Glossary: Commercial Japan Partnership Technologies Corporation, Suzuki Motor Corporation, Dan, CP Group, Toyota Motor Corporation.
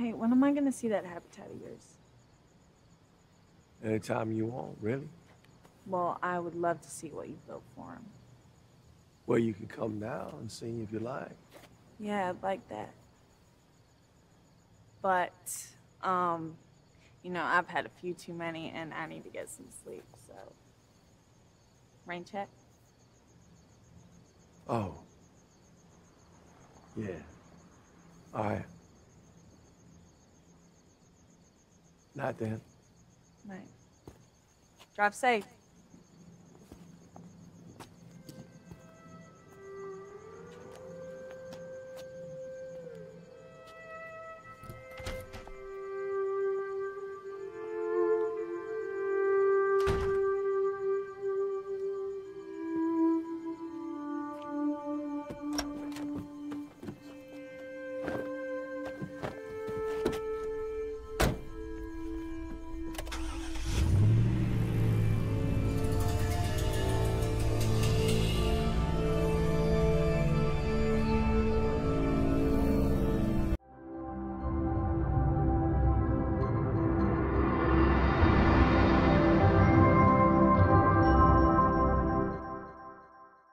Hey, when am I going to see that habitat of yours? Anytime you want, really. Well, I would love to see what you built for him. Well, you can come now and see if you like. Yeah, I'd like that. But, you know, I've had a few too many and I need to get some sleep, so. Rain check? Oh. Yeah. All right. Night, Dan. Night. Drive safe.